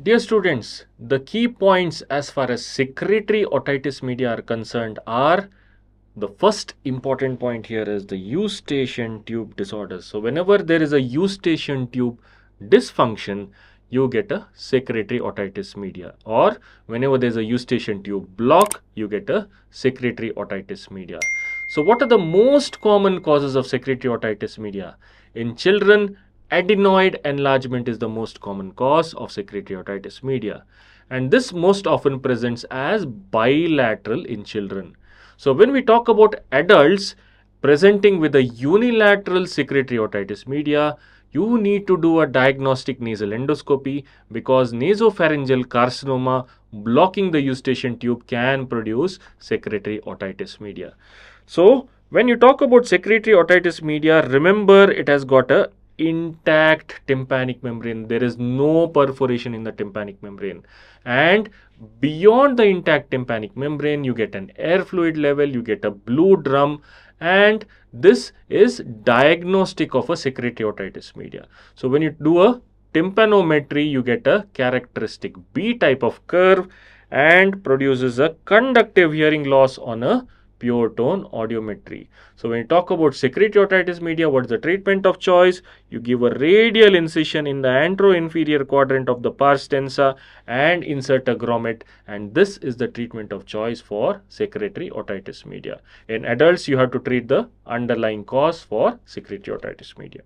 Dear students, the key points as far as secretory otitis media are concerned are, the first important point here is the eustachian tube disorders. So whenever there is a eustachian tube dysfunction, you get a secretory otitis media, or whenever there is a eustachian tube block, you get a secretory otitis media. So what are the most common causes of secretory otitis media? In children, adenoid enlargement is the most common cause of secretory otitis media, and this most often presents as bilateral in children. So when we talk about adults presenting with a unilateral secretory otitis media, you need to do a diagnostic nasal endoscopy, because nasopharyngeal carcinoma blocking the eustachian tube can produce secretory otitis media. So when you talk about secretory otitis media, remember it has got a intact tympanic membrane. There is no perforation in the tympanic membrane, and beyond the intact tympanic membrane you get an air fluid level, you get a blue drum, and this is diagnostic of a secretory otitis media. So when you do a tympanometry, you get a characteristic B type of curve and produces a conductive hearing loss on a pure tone audiometry. So when you talk about secretory otitis media, what is the treatment of choice? You give a radial incision in the antero-inferior quadrant of the pars tensa and insert a grommet, and this is the treatment of choice for secretory otitis media. In adults, you have to treat the underlying cause for secretory otitis media.